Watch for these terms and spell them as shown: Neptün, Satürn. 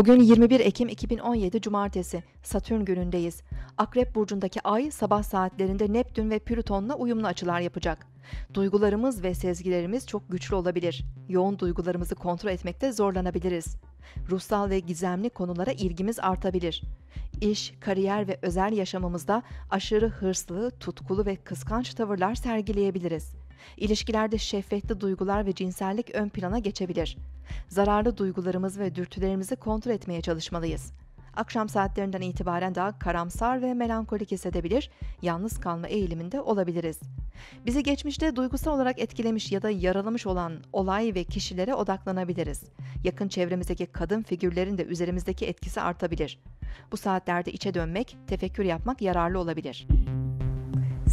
Bugün 21 Ekim 2017 Cumartesi, Satürn günündeyiz. Akrep burcundaki ay sabah saatlerinde Neptün ve Plüton'la uyumlu açılar yapacak. Duygularımız ve sezgilerimiz çok güçlü olabilir. Yoğun duygularımızı kontrol etmekte zorlanabiliriz. Ruhsal ve gizemli konulara ilgimiz artabilir. İş, kariyer ve özel yaşamımızda aşırı hırslı, tutkulu ve kıskanç tavırlar sergileyebiliriz. İlişkilerde şehvetli duygular ve cinsellik ön plana geçebilir. Zararlı duygularımız ve dürtülerimizi kontrol etmeye çalışmalıyız. Akşam saatlerinden itibaren daha karamsar ve melankolik hissedebilir, yalnız kalma eğiliminde olabiliriz. Bizi geçmişte duygusal olarak etkilemiş ya da yaralamış olan olay ve kişilere odaklanabiliriz. Yakın çevremizdeki kadın figürlerin de üzerimizdeki etkisi artabilir. Bu saatlerde içe dönmek, tefekkür yapmak yararlı olabilir.